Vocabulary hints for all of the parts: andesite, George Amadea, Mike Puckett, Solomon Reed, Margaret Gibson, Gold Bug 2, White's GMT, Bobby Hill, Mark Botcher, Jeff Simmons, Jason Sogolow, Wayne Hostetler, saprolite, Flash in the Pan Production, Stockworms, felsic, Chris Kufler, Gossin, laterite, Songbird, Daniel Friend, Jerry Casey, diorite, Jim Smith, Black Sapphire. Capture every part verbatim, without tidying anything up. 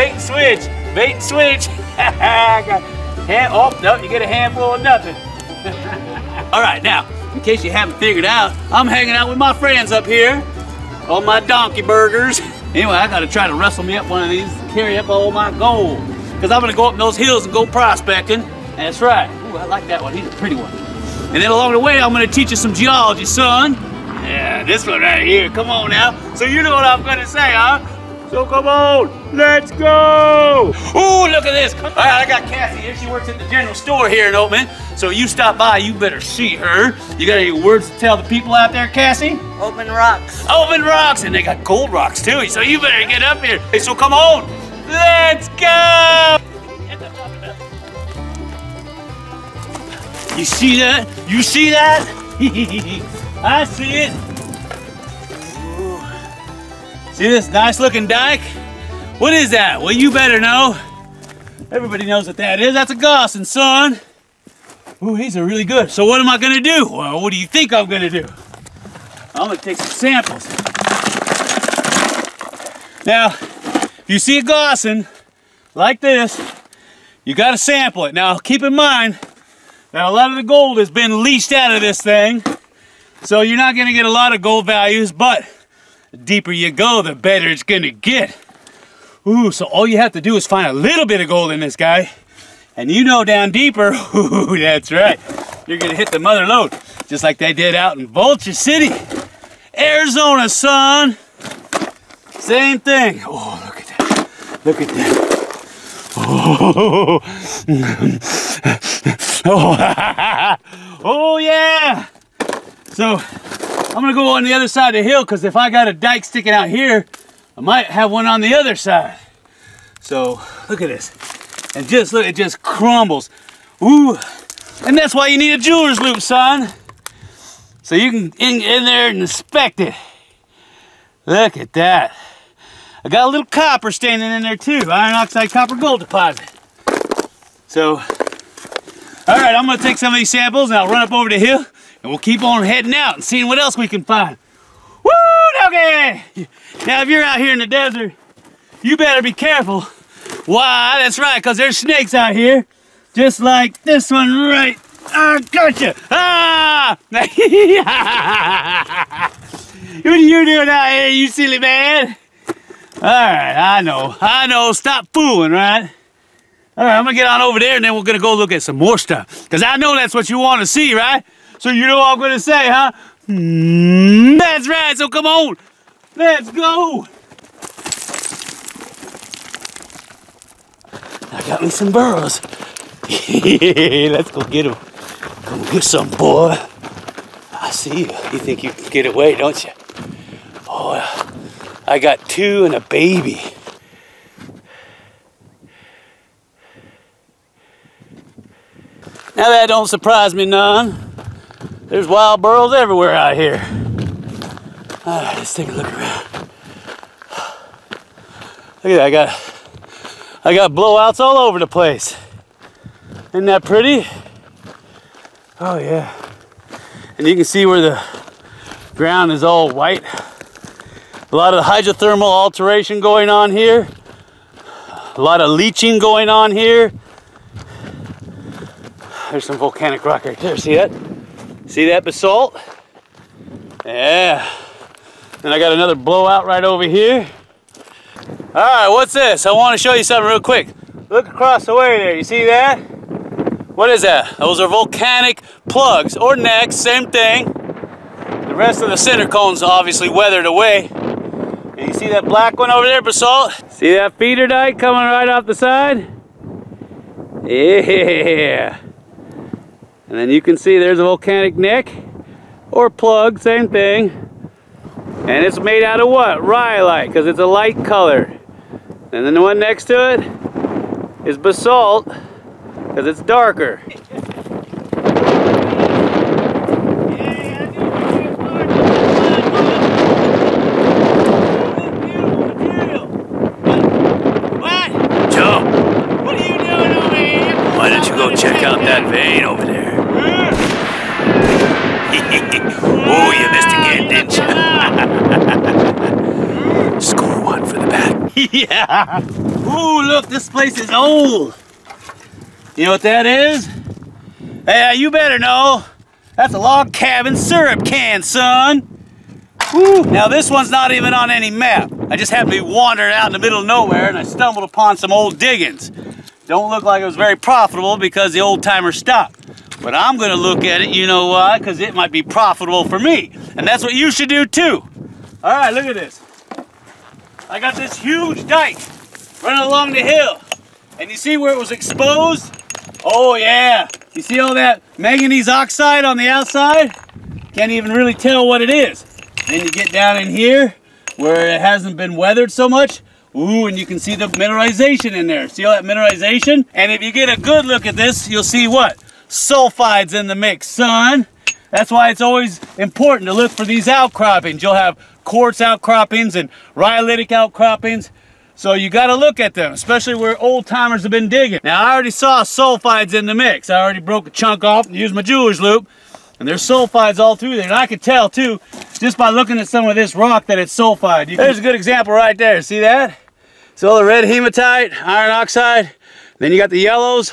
bait and switch, bait and switch. I got hand, oh, no, you get a handful of nothing. All right, now, in case you haven't figured out, I'm hanging out with my friends up here on my donkey burgers. Anyway, I gotta try to wrestle me up one of these and carry up all my gold, because I'm gonna go up those hills and go prospecting. That's right. Ooh, I like that one. He's a pretty one. And then along the way, I'm gonna teach you some geology, son. Yeah, this one right here. Come on now. So you know what I'm gonna say, huh? So come on, let's go! Ooh, look at this! All right, I got Cassie here. She works at the general store here in Oatman. So you stop by, you better see her. You got any words to tell the people out there, Cassie? Oatman rocks. Oatman rocks, and they got gold rocks too. So you better get up here. Hey, so come on, let's go! You see that? You see that? I see it. See this nice looking dike? What is that? Well, you better know. Everybody knows what that is. That's a Gossin, son. Ooh, these are really good. So what am I gonna do? Well, what do you think I'm gonna do? I'm gonna take some samples. Now, if you see a Gossin like this, you gotta sample it. Now, keep in mind that a lot of the gold has been leached out of this thing. So you're not gonna get a lot of gold values, but the deeper you go, the better it's gonna get. Ooh, so all you have to do is find a little bit of gold in this guy. And you know down deeper, ooh, that's right. You're gonna hit the mother lode, just like they did out in Vulture City, Arizona, son. Same thing. Oh, look at that. Look at that. Oh, oh, oh yeah. So, I'm gonna go on the other side of the hill, because if I got a dike sticking out here, I might have one on the other side. So look at this. And just look, it just crumbles. Ooh, and that's why you need a jeweler's loop, son. So you can in, in there and inspect it. Look at that. I got a little copper standing in there too. Iron oxide copper gold deposit. So, all right, I'm gonna take some of these samples and I'll run up over the hill. And we'll keep on heading out and seeing what else we can find. Woo, doggy! Now, if you're out here in the desert, you better be careful. Why? That's right, because there's snakes out here. Just like this one right. I gotcha! Ah! What are you doing out here, you silly man? All right, I know. I know. Stop fooling, right? All right, I'm going to get on over there, and then we're going to go look at some more stuff. Because I know that's what you want to see, right? So you know what I'm gonna say, huh? Mm, that's right, so come on, let's go. I got me some burros. Yeah, let's go get them. Come get some, boy. I see you. You think you can get away, don't you? Oh, I got two and a baby. Now that don't surprise me none. There's wild burros everywhere out here. All right, let's take a look around. Look at that, I got, I got blowouts all over the place. Isn't that pretty? Oh yeah. And you can see where the ground is all white. A lot of hydrothermal alteration going on here. A lot of leaching going on here. There's some volcanic rock right there, see that? See that basalt? Yeah. And I got another blowout right over here. All right, what's this? I want to show you something real quick. Look across the way there, you see that? What is that? Those are volcanic plugs or necks, same thing. The rest of the center cone's obviously weathered away. And you see that black one over there, basalt? See that feeder dike coming right off the side? Yeah. And then you can see there's a volcanic neck or plug, same thing. And it's made out of what? Rhyolite, because it's a light color. And then the one next to it is basalt, because it's darker. What? Joe, what are you doing over here? Why don't you go check out that vein over there? Oh, you missed again, didn't you? Score one for the bat. Yeah. Oh, look, this place is old. You know what that is? Yeah, you better know. That's a log cabin syrup can, son. Woo. Now this one's not even on any map. I just happened to be wandering out in the middle of nowhere and I stumbled upon some old diggings. Don't look like it was very profitable because the old timer stopped. But I'm gonna look at it, you know why? Because it might be profitable for me. And that's what you should do too. All right, look at this. I got this huge dike running along the hill. And you see where it was exposed? Oh yeah, you see all that manganese oxide on the outside? Can't even really tell what it is. Then you get down in here where it hasn't been weathered so much. Ooh, and you can see the mineralization in there. See all that mineralization? And if you get a good look at this, you'll see what? Sulfides in the mix, son. That's why it's always important to look for these outcroppings. You'll have quartz outcroppings and rhyolitic outcroppings. So you gotta look at them, especially where old timers have been digging. Now I already saw sulfides in the mix. I already broke a chunk off and used my jeweler's loop. And there's sulfides all through there. And I could tell too, just by looking at some of this rock that it's sulfide. You can... There's a good example right there, see that? So the red hematite, iron oxide. Then you got the yellows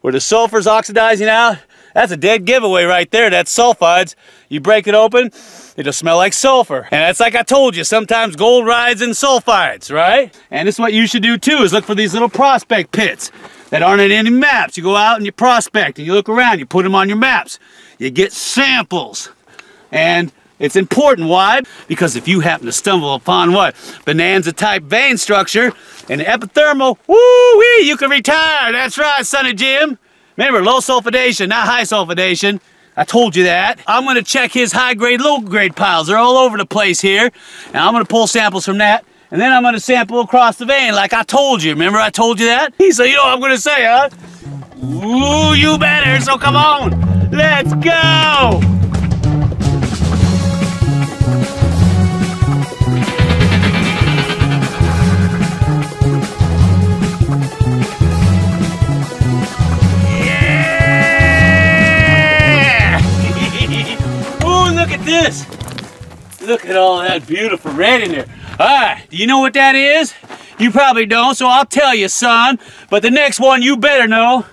where the sulfur's oxidizing out. That's a dead giveaway right there, that's sulfides. You break it open, it'll smell like sulfur. And that's like I told you, sometimes gold rides in sulfides, right? And this is what you should do too, is look for these little prospect pits that aren't in any maps. You go out and you prospect and you look around, you put them on your maps. You get samples. And it's important, why? Because if you happen to stumble upon what? Bonanza type vein structure and epithermal, woo-wee, you can retire. That's right, Sonny Jim. Remember, low sulfidation, not high sulfidation. I told you that. I'm gonna check his high grade, low grade piles. They're all over the place here. And I'm gonna pull samples from that. And then I'm gonna sample across the vein like I told you. Remember I told you that? He said, you know what I'm gonna say, huh? Ooh, you better, so come on. Let's go. This. Look at all that beautiful red in there. Alright, do you know what that is? You probably don't, so I'll tell you, son. But the next one you better know.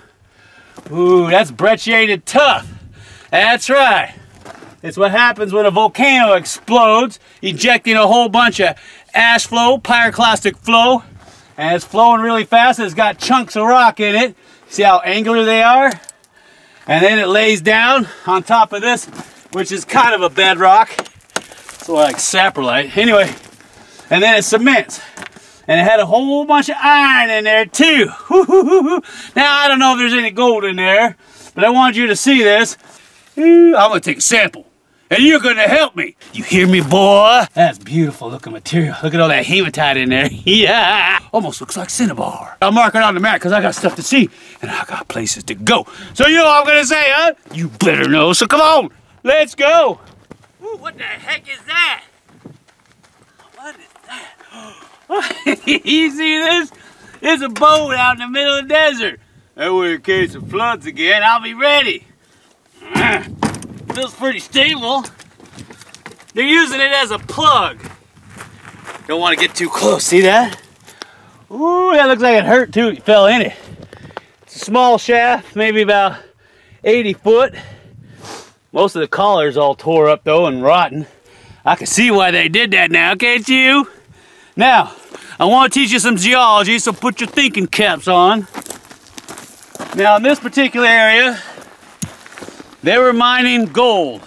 Ooh, that's brecciated tuff. That's right. It's what happens when a volcano explodes, ejecting a whole bunch of ash flow, pyroclastic flow. And it's flowing really fast. It's got chunks of rock in it. See how angular they are? And then it lays down on top of this, which is kind of a bedrock. It's like saprolite. Anyway, and then it cements. And it had a whole bunch of iron in there too. Now, I don't know if there's any gold in there, but I want you to see this. I'm gonna take a sample, and you're gonna help me. You hear me, boy? That's beautiful looking material. Look at all that hematite in there. Yeah, almost looks like cinnabar. I'll mark it on the map because I got stuff to see, and I got places to go. So you know what I'm gonna say, huh? You better know, so come on. Let's go! Ooh, what the heck is that? What is that? You see this? It's a boat out in the middle of the desert. That way, in case it floods again, I'll be ready. Feels pretty stable. They're using it as a plug. Don't want to get too close, see that? Ooh, that looks like it hurt too. It fell in it. It's a small shaft, maybe about eighty foot. Most of the collar's all tore up though and rotten. I can see why they did that now, can't you? Now, I want to teach you some geology, so put your thinking caps on. Now in this particular area, they were mining gold.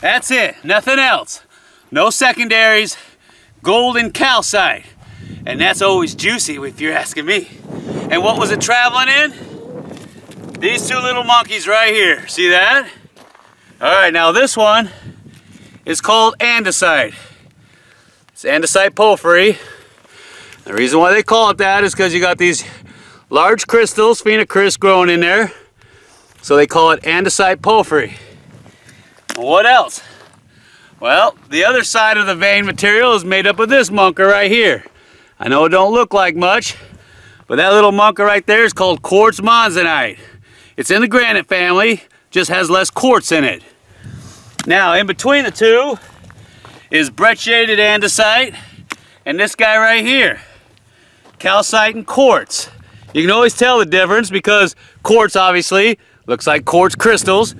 That's it, nothing else. No secondaries, gold and calcite. And that's always juicy if you're asking me. And what was it traveling in? These two little monkeys right here, see that? All right, now this one is called andesite. It's andesite porphyry. The reason why they call it that is because you got these large crystals, phenocrysts, growing in there. So they call it andesite porphyry. What else? Well, the other side of the vein material is made up of this monker right here. I know it don't look like much, but that little monker right there is called quartz monzonite. It's in the granite family, just has less quartz in it. Now, in between the two is brecciated andesite and this guy right here. calcite, and quartz. You can always tell the difference because quartz obviously looks like quartz crystals,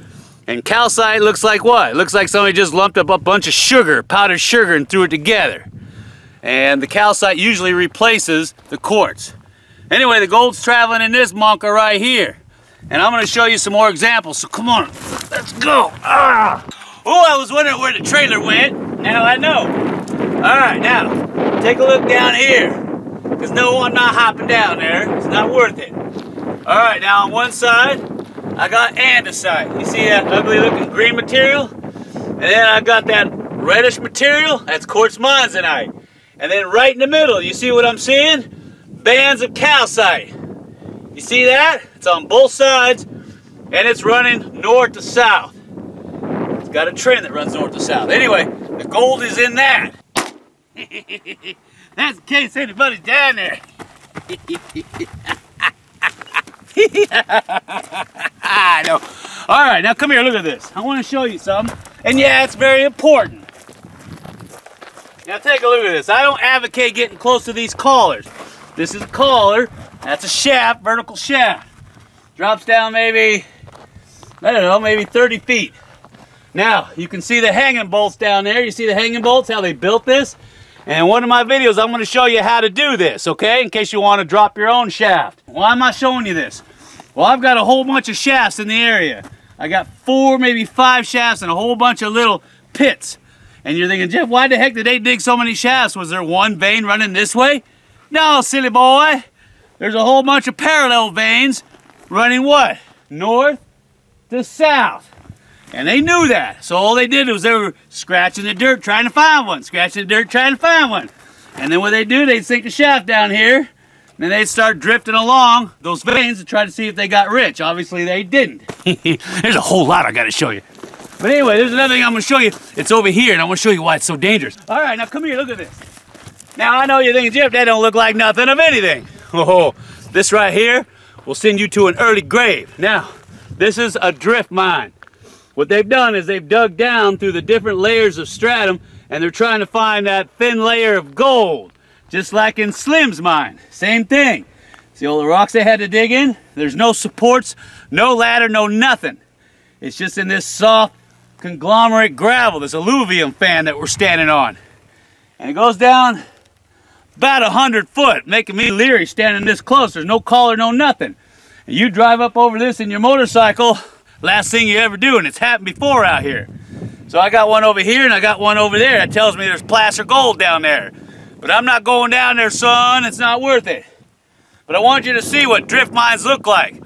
and calcite looks like what? It looks like somebody just lumped up a bunch of sugar, powdered sugar, and threw it together. And the calcite usually replaces the quartz. Anyway, the gold's traveling in this monka right here. And I'm gonna show you some more examples, so come on, let's go. Ah. Oh, I was wondering where the trailer went. Now I know. All right, now, take a look down here. Because no, I'm not hopping down there. It's not worth it. All right, now on one side, I got andesite. You see that ugly looking green material? And then I got that reddish material, that's quartz monzonite. And then right in the middle, you see what I'm seeing? Bands of calcite. You see that? It's on both sides, and it's running north to south. It's got a trend that runs north to south. Anyway, the gold is in that. That's in case anybody's down there. I know. All right, now come here, look at this. I want to show you something. And yeah, it's very important. Now take a look at this. I don't advocate getting close to these collars. This is a collar. That's a shaft, vertical shaft. Drops down maybe, I don't know, maybe thirty feet. Now, you can see the hanging bolts down there. You see the hanging bolts, how they built this? And one of my videos, I'm gonna show you how to do this, okay? In case you wanna drop your own shaft. Why am I showing you this? Well, I've got a whole bunch of shafts in the area. I got four, maybe five shafts and a whole bunch of little pits. And you're thinking, Jeff, why the heck did they dig so many shafts? Was there one vein running this way? No, silly boy. There's a whole bunch of parallel veins running what? North to south. And they knew that. So all they did was they were scratching the dirt trying to find one, scratching the dirt trying to find one. And then what they do, they'd sink the shaft down here, and then they'd start drifting along those veins to try to see if they got rich. Obviously they didn't. There's a whole lot I gotta show you. But anyway, there's another thing I'm gonna show you. It's over here, and I'm gonna show you why it's so dangerous. All right, now come here, look at this. Now I know you're thinking, Jeff, that don't look like nothing of anything. Oh, this right here will send you to an early grave. Now, this is a drift mine. What they've done is they've dug down through the different layers of stratum, and they're trying to find that thin layer of gold, just like in Slim's mine. Same thing. See all the rocks they had to dig in? There's no supports, no ladder, no nothing. It's just in this soft conglomerate gravel, this alluvium fan that we're standing on. And it goes down about a hundred foot, making me leery standing this close. There's no collar, no nothing. And you drive up over this in your motorcycle, last thing you ever do, and it's happened before out here. So I got one over here and I got one over there. That tells me there's placer gold down there. But I'm not going down there, son. It's not worth it. But I want you to see what drift mines look like.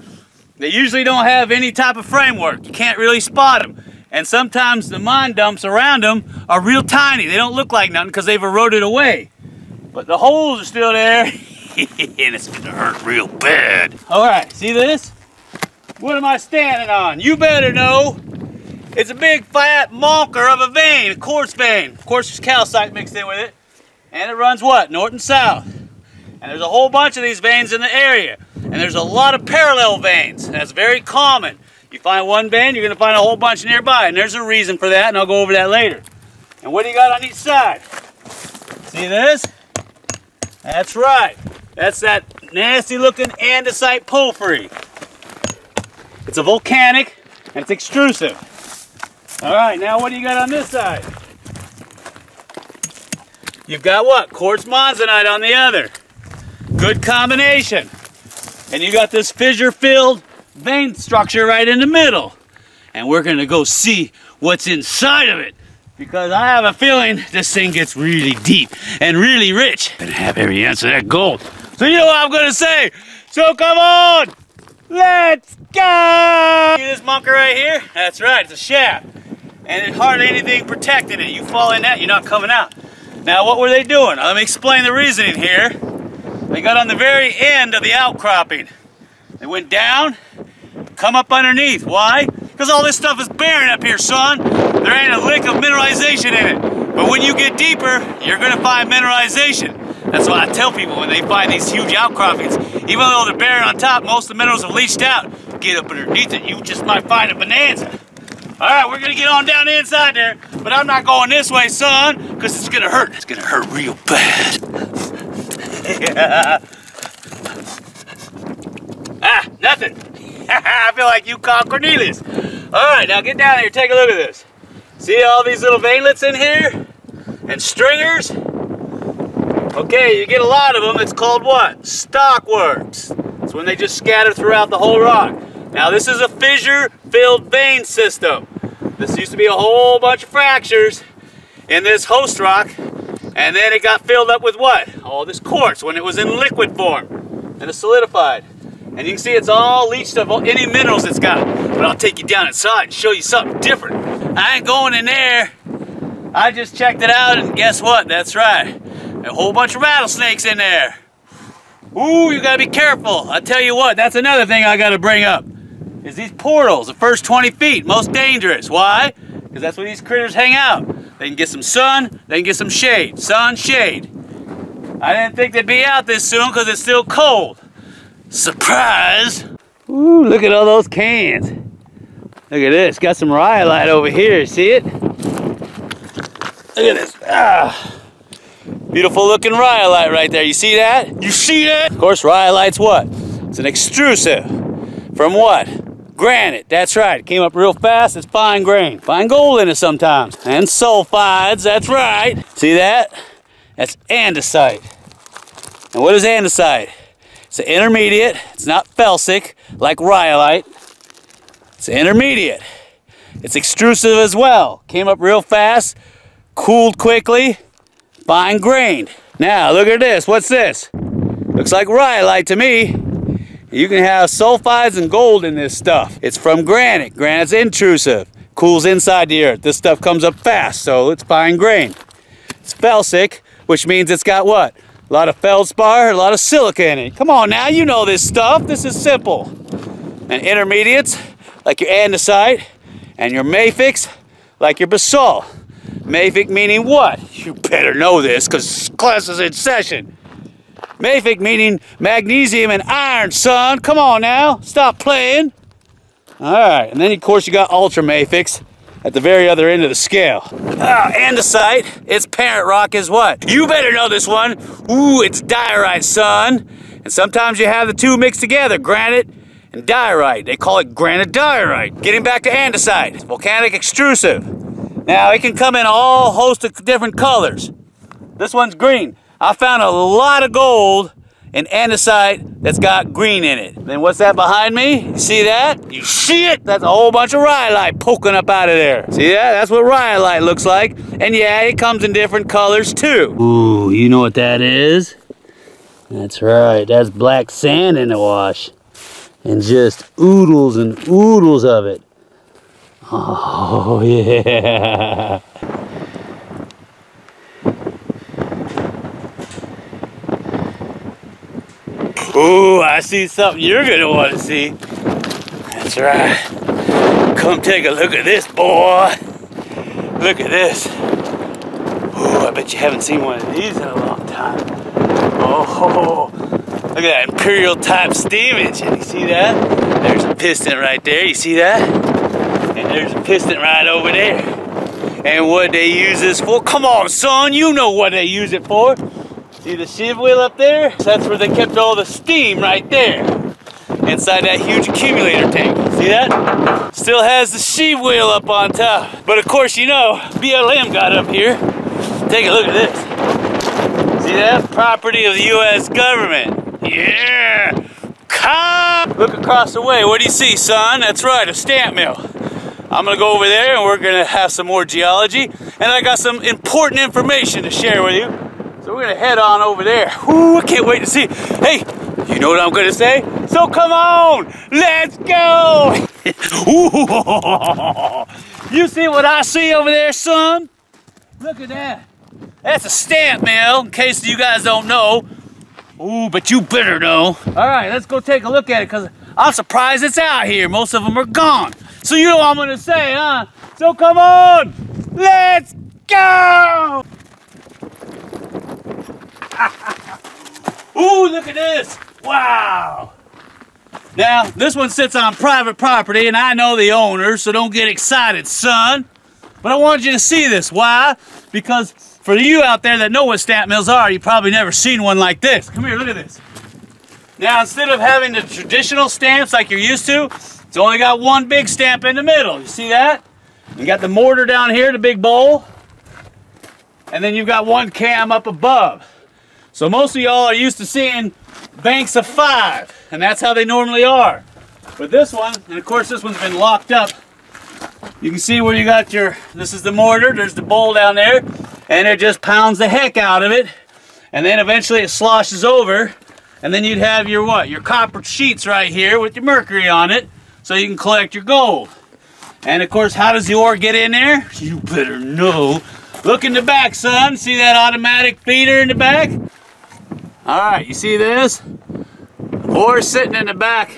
They usually don't have any type of framework. You can't really spot them. And sometimes the mine dumps around them are real tiny. They don't look like nothing because they've eroded away. But the holes are still there. And it's gonna hurt real bad. All right, see this? What am I standing on? You better know. It's a big flat monker of a vein, a quartz vein. Of course, there's calcite mixed in with it. And it runs what? North and south. And there's a whole bunch of these veins in the area. And there's a lot of parallel veins. That's very common. You find one vein, you're gonna find a whole bunch nearby, and there's a reason for that, and I'll go over that later. And what do you got on each side? See this? That's right. That's that nasty looking andesite porphyry. It's a volcanic, and it's extrusive. All right, now what do you got on this side? You've got what? Quartz monzonite on the other. Good combination. And you got this fissure-filled vein structure right in the middle, and we're gonna go see what's inside of it, because I have a feeling this thing gets really deep and really rich and have every ounce of that gold. So you know what I'm gonna say, so come on, let's go. See this monker right here? That's right, it's a shaft, and there's hardly anything protecting it. You fall in that, you're not coming out. Now what were they doing? Let me explain the reasoning here. They got on the very end of the outcropping. They went down, come up underneath. Why? Because all this stuff is barren up here, son. There ain't a lick of mineralization in it. But when you get deeper, you're gonna find mineralization. That's why I tell people when they find these huge outcroppings, even though they're barren on top, most of the minerals have leached out. Get up underneath it, you just might find a bonanza. All right, we're gonna get on down the inside there, but I'm not going this way, son, because it's gonna hurt. It's gonna hurt real bad. Yeah. Ah, nothing. I feel like you caught Cornelius. All right, now get down here, take a look at this. See all these little veinlets in here? And stringers? Okay, you get a lot of them. It's called what? Stockworms. It's when they just scatter throughout the whole rock. Now this is a fissure-filled vein system. This used to be a whole bunch of fractures in this host rock, and then it got filled up with what? All this quartz when it was in liquid form, and it solidified. And you can see it's all leached of any minerals it's got. But I'll take you down inside and show you something different. I ain't going in there. I just checked it out, and guess what? That's right. A whole bunch of rattlesnakes in there. Ooh, you gotta be careful. I tell you what, that's another thing I gotta bring up. Is these portals, the first twenty feet, most dangerous. Why? Because that's where these critters hang out. They can get some sun, they can get some shade. Sun, shade. I didn't think they'd be out this soon because it's still cold. Surprise! Ooh, look at all those cans. Look at this, got some rhyolite over here, see it? Look at this. Ah. Beautiful looking rhyolite right there, you see that? You see that? Of course, rhyolite's what? It's an extrusive. From what? Granite, that's right. It came up real fast. It's fine grain. Fine gold in it sometimes. And sulfides, that's right. See that? That's andesite. And what is andesite? It's an intermediate. It's not felsic like rhyolite. It's an intermediate. It's extrusive as well. Came up real fast, cooled quickly, fine grained. Now look at this. What's this? Looks like rhyolite to me. You can have sulfides and gold in this stuff. It's from granite. Granite's intrusive. Cools inside the earth. This stuff comes up fast, so it's fine grained. It's felsic, which means it's got what? A lot of feldspar, a lot of silica in it. Come on now, you know this stuff. This is simple. And intermediates, like your andesite, and your mafics, like your basalt. Mafic meaning what? You better know this, because class is in session. Mafic meaning magnesium and iron, son. Come on now, stop playing. All right, and then of course you got ultra mafics at the very other end of the scale. Ah, andesite, its parent rock is what? You better know this one. Ooh, it's diorite, son. And sometimes you have the two mixed together, granite and diorite. They call it granite diorite. Getting back to andesite, it's volcanic extrusive. Now it can come in a whole host of different colors. This one's green. I found a lot of gold in andesite that's got green in it. Then what's that behind me? You see that? You see it? That's a whole bunch of rhyolite poking up out of there. See that? That's what rhyolite looks like. And yeah, it comes in different colors too. Ooh, you know what that is? That's right, that's black sand in the wash. And just oodles and oodles of it. Oh yeah. Ooh, I see something you're gonna want to see. That's right. Come take a look at this, boy. Look at this. Ooh, I bet you haven't seen one of these in a long time. Oh, look at that imperial type steam engine. You see that? There's a piston right there. You see that? And there's a piston right over there. And what they use this for? Come on, son. You know what they use it for. See the shiv wheel up there? That's where they kept all the steam right there. Inside that huge accumulator tank. See that? Still has the shiv wheel up on top. But of course, you know, B L M got up here. Take a look at this. See that? Property of the U S government. Yeah! Come! Look across the way. What do you see, son? That's right, a stamp mill. I'm gonna go over there and we're gonna have some more geology. And I got some important information to share with you. So we're gonna head on over there. Ooh, I can't wait to see. Hey, you know what I'm gonna say? So come on, let's go. Ooh, you see what I see over there, son? Look at that. That's a stamp mill, in case you guys don't know. Ooh, but you better know. All right, let's go take a look at it, because I'm surprised it's out here. Most of them are gone. So you know what I'm gonna say, huh? So come on, let's go. Ooh, look at this! Wow! Now, this one sits on private property, and I know the owner, so don't get excited, son. But I want you to see this. Why? Because for you out there that know what stamp mills are, you've probably never seen one like this. Come here, look at this. Now, instead of having the traditional stamps like you're used to, it's only got one big stamp in the middle. You see that? You got the mortar down here, the big bowl, and then you've got one cam up above. So most of y'all are used to seeing banks of five, and that's how they normally are. But this one, and of course this one's been locked up, you can see where you got your, this is the mortar, there's the bowl down there, and it just pounds the heck out of it, and then eventually it sloshes over, and then you'd have your what? Your copper sheets right here with your mercury on it, so you can collect your gold. And of course, how does the ore get in there? You better know. Look in the back, son. See that automatic feeder in the back? All right, you see this? Ore sitting in the back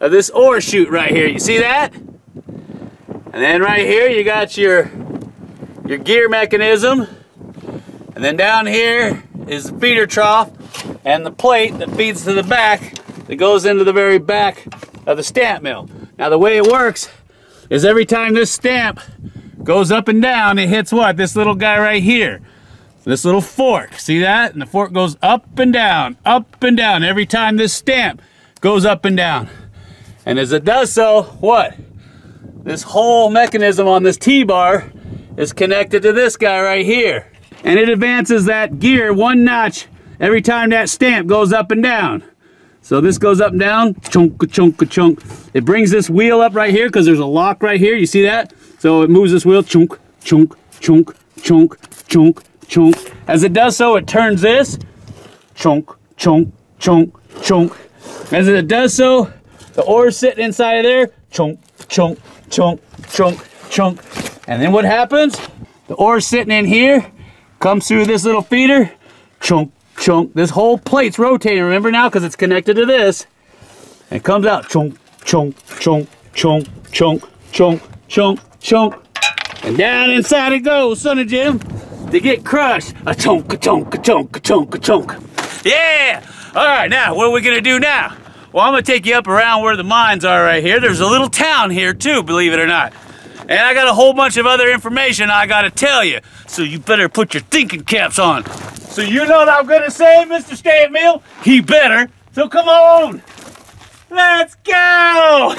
of this ore chute right here. You see that? And then right here, you got your, your gear mechanism. And then down here is the feeder trough and the plate that feeds to the back that goes into the very back of the stamp mill. Now, the way it works is every time this stamp goes up and down, it hits what? This little guy right here. This little fork. See that? And the fork goes up and down, up and down, every time this stamp goes up and down. And as it does so, what? This whole mechanism on this T-bar is connected to this guy right here. And it advances that gear one notch every time that stamp goes up and down. So this goes up and down, chunk, chunk, chunk. It brings this wheel up right here because there's a lock right here. You see that? So it moves this wheel, chunk, chunk, chunk, chunk, chunk, chunk. As it does so, it turns this, chunk, chunk, chunk, chunk. As it does so, the ore's sitting inside of there, chunk, chunk, chunk, chunk, chunk. And then what happens? The ore's sitting in here, comes through this little feeder, chunk, chunk. This whole plate's rotating, remember now, because it's connected to this. And it comes out, chunk, chunk, chunk, chunk, chunk, chunk, chunk, chunk. And down inside it goes, son of Jim, to get crushed. A chunk, a chunk, a chunk, a chunk, a chunk. Yeah! All right, now, what are we going to do now? Well, I'm going to take you up around where the mines are right here. There's a little town here, too, believe it or not. And I got a whole bunch of other information I got to tell you, so you better put your thinking caps on. So you know what I'm going to say, Mister Stamp Mill? He better. So come on. Let's go.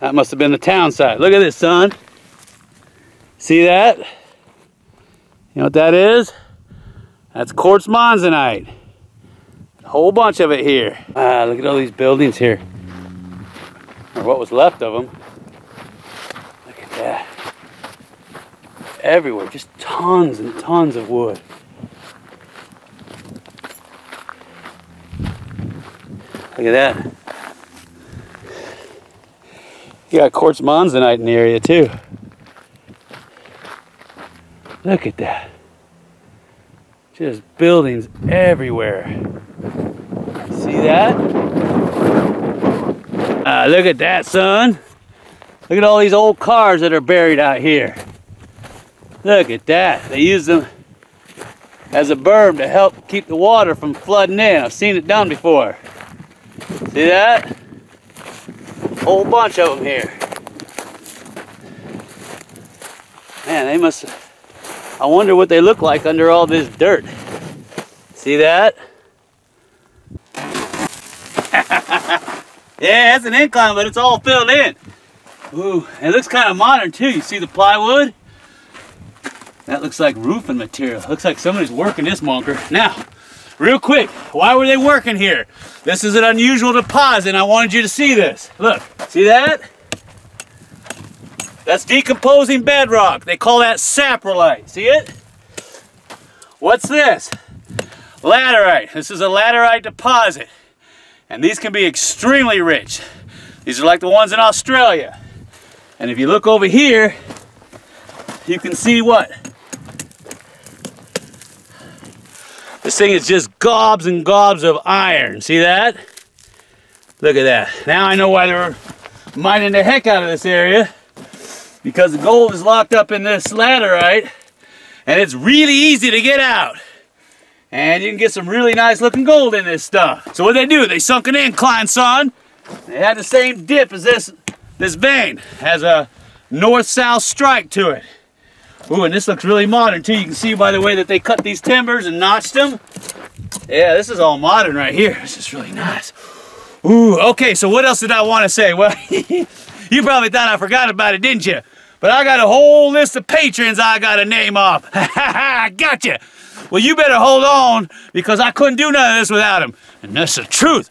That must have been the town site. Look at this, son. See that? You know what that is? That's quartz monzonite. A whole bunch of it here. Ah, look at all these buildings here. Or what was left of them. Look at that. Everywhere, just tons and tons of wood. Look at that. You got quartz monzonite in the area too. Look at that. Just buildings everywhere. See that? Uh, look at that, son. Look at all these old cars that are buried out here. Look at that. They use them as a berm to help keep the water from flooding in. I've seen it done before. See that? Whole bunch of them here. Man, they must, I wonder what they look like under all this dirt. See that? Yeah, that's an incline, but it's all filled in. Ooh, it looks kind of modern too. You see the plywood? That looks like roofing material. Looks like somebody's working this monker. Now, real quick, why were they working here? This is an unusual deposit, and I wanted you to see this. Look, see that? That's decomposing bedrock. They call that saprolite. See it? What's this? Laterite. This is a laterite deposit, and these can be extremely rich. These are like the ones in Australia. And if you look over here, you can see what? This thing is just gobs and gobs of iron. See that? Look at that. Now I know why they're mining the heck out of this area. Because the gold is locked up in this laterite. And it's really easy to get out. And you can get some really nice looking gold in this stuff. So what they do? They sunk an incline, son. They had the same dip as this, this vein. Has a north-south strike to it. Ooh, and this looks really modern too. You can see by the way that they cut these timbers and notched them. Yeah, this is all modern right here. This is really nice. Ooh, okay, so what else did I want to say? Well, you probably thought I forgot about it, didn't you? But I got a whole list of patrons I got to name off. Ha ha ha, gotcha. Well, you better hold on, because I couldn't do none of this without him. And that's the truth.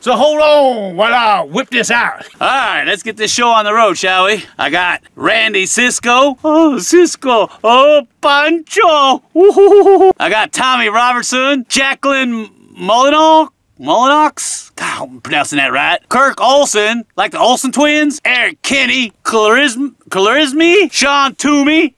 So hold on while I whip this out. All right, let's get this show on the road, shall we? I got Randy Sisko. Oh, Sisko. Oh, Pancho. Ooh. I got Tommy Robertson. Jacqueline Mullinox. Mullinox? God, I'm pronouncing that right. Kirk Olson, like the Olson twins. Eric Kenny. Clarism, Clarismi. Sean Toomey.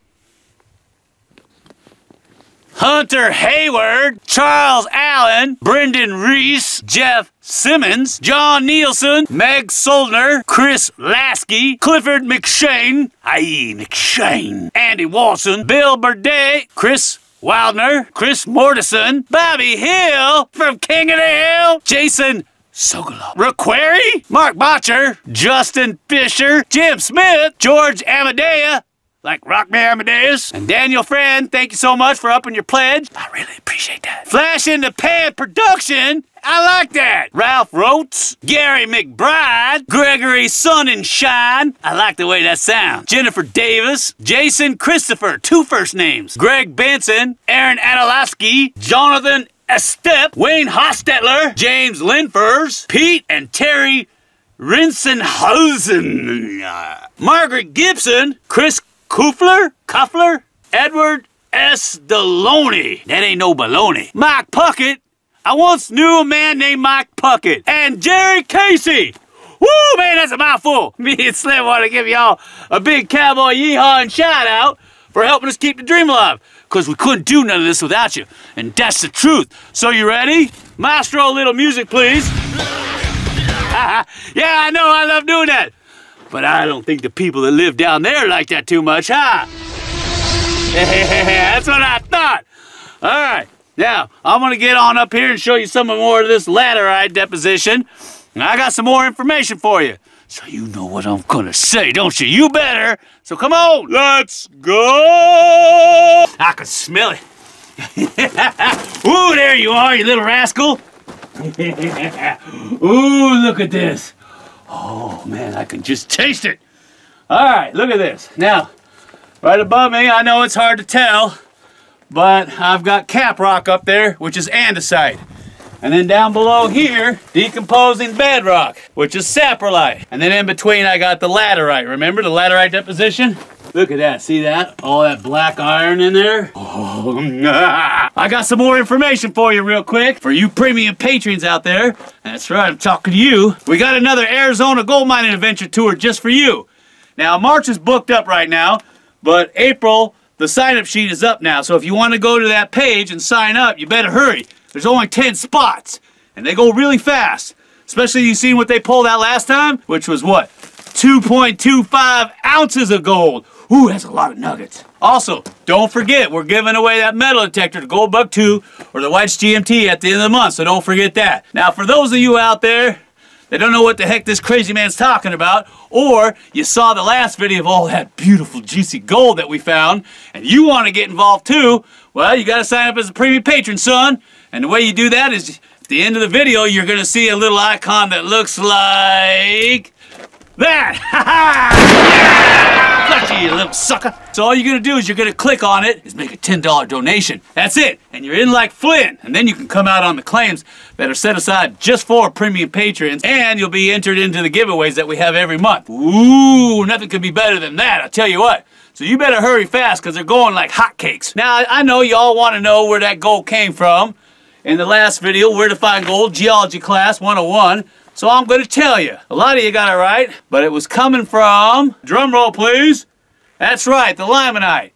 Hunter Hayward, Charles Allen, Brendan Reese, Jeff Simmons, John Nielsen, Meg Soldner, Chris Lasky, Clifford McShane, I E McShane, Andy Walton, Bill Burday, Chris Wildner, Chris Mortison, Bobby Hill from King of the Hill, Jason Sogolow, Raquiri, Mark Botcher, Justin Fisher, Jim Smith, George Amadea, like Rock Me Amadeus. And Daniel Friend, thank you so much for upping your pledge. I really appreciate that. Flash in the Pan Production, I like that. Ralph Roats, Gary McBride, Gregory Sun and Shine, I like the way that sounds. Jennifer Davis, Jason Christopher, two first names. Greg Benson, Aaron Adalowski, Jonathan Estep, Wayne Hostetler, James Linfers, Pete and Terry Rinsenhausen, Margaret Gibson, Chris Kufler? Kuffler? Edward S. Deloney. That ain't no baloney. Mike Puckett. I once knew a man named Mike Puckett. And Jerry Casey. Woo, man, that's a mouthful. Me and Slim want to give y'all a big cowboy yeehaw and shout out for helping us keep the dream alive. Because we couldn't do none of this without you. And that's the truth. So you ready? Maestro, a little music, please. Yeah, I know. I love doing that. But I don't think the people that live down there like that too much, huh? That's what I thought. All right, now I'm gonna get on up here and show you some more of this laterite deposition. And I got some more information for you. So you know what I'm gonna say, don't you? You better. So come on, let's go. I can smell it. Ooh, there you are, you little rascal. Ooh, look at this. Oh, man, I can just taste it. All right, look at this. Now, right above me, I know it's hard to tell, but I've got cap rock up there, which is andesite. And then down below here, decomposing bedrock, which is saprolite. And then in between, I got the laterite. Remember the laterite deposition? Look at that. See that? All that black iron in there? Oh, nah. I got some more information for you real quick. For you premium patrons out there. That's right, I'm talking to you. We got another Arizona gold mining adventure tour just for you. Now, March is booked up right now, but April, the sign-up sheet is up now. So if you want to go to that page and sign up, you better hurry. There's only ten spots, and they go really fast. Especially you seen what they pulled out last time, which was what? two point two five ounces of gold. Ooh, that's a lot of nuggets. Also, don't forget, we're giving away that metal detector, the Gold Bug two, or the White's G M T at the end of the month, so don't forget that. Now, for those of you out there that don't know what the heck this crazy man's talking about, or you saw the last video of all that beautiful, juicy gold that we found, and you want to get involved too, well, you got to sign up as a premium patron, son. And the way you do that is, at the end of the video, you're going to see a little icon that looks like that! Ha ha! Got you, you little sucker! So all you're gonna do is you're gonna click on it, is make a ten dollar donation. That's it! And you're in like Flynn! And then you can come out on the claims that are set aside just for premium patrons, and you'll be entered into the giveaways that we have every month. Ooh, nothing could be better than that, I'll tell you what. So you better hurry fast, because they're going like hotcakes. Now, I know y'all want to know where that gold came from. In the last video, Where to Find Gold, Geology Class one oh one. So I'm going to tell you. A lot of you got it right, but it was coming from, drum roll please, that's right, the limonite.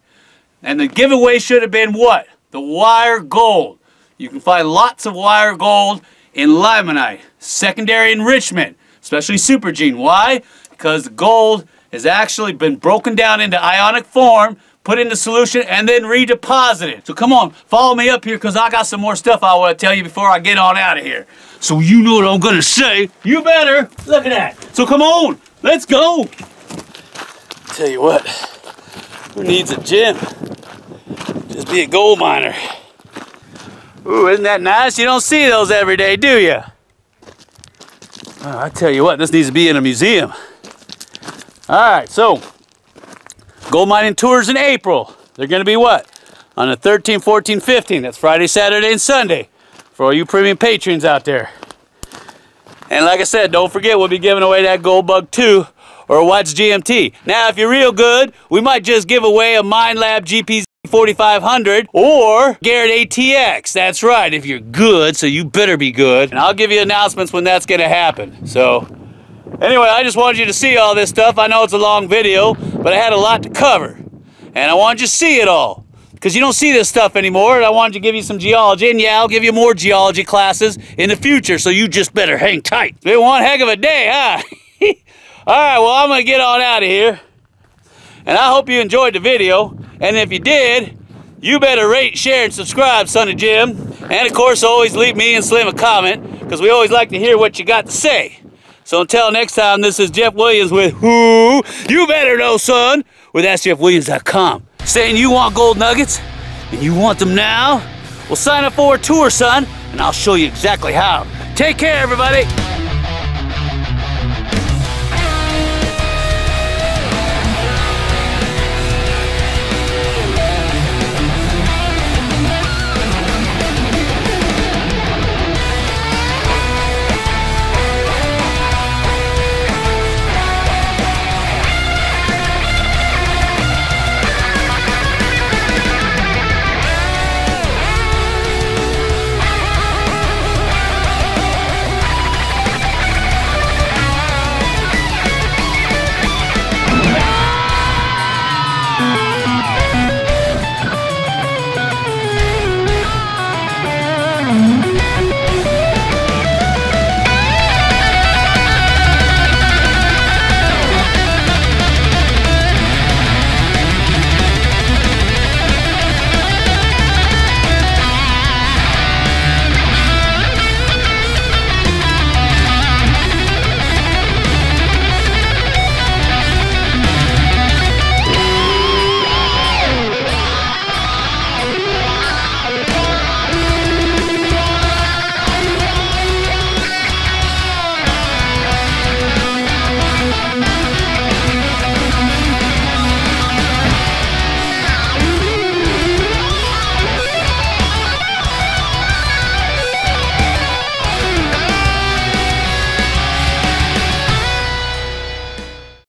And the giveaway should have been what? The wire gold. You can find lots of wire gold in limonite. Secondary enrichment, especially supergene. Why? Because the gold has actually been broken down into ionic form, put into solution, and then redeposited. So come on, follow me up here, because I got some more stuff I want to tell you before I get on out of here. So you know what I'm going to say. You better. Look at that. So come on, let's go. Tell you what, who needs a gym? Just be a gold miner. Ooh, isn't that nice? You don't see those every day, do you? Oh, I tell you what, this needs to be in a museum. All right, so gold mining tours in April. They're going to be what? On the thirteenth, fourteenth, fifteenth. That's Friday, Saturday, and Sunday for all you premium patrons out there. And like I said, don't forget, we'll be giving away that Gold Bug two or Watts G M T. Now, if you're real good, we might just give away a MineLab G P Z forty-five hundred or Garrett A T X. That's right, if you're good, so you better be good. And I'll give you announcements when that's going to happen. So anyway, I just wanted you to see all this stuff. I know it's a long video, but I had a lot to cover. And I wanted you to see it all, because you don't see this stuff anymore, and I wanted to give you some geology, and yeah, I'll give you more geology classes in the future, so you just better hang tight. It's been one heck of a day, huh? Alright, well, I'm going to get on out of here, and I hope you enjoyed the video, and if you did, you better rate, share, and subscribe, Sonny Jim, and of course, always leave me and Slim a comment, because we always like to hear what you got to say. So until next time, this is Jeff Williams with Who You Better Know, Son, with Ask Jeff Williams dot com. Saying you want gold nuggets, and you want them now? Well, sign up for a tour, son, and I'll show you exactly how. Take care, everybody.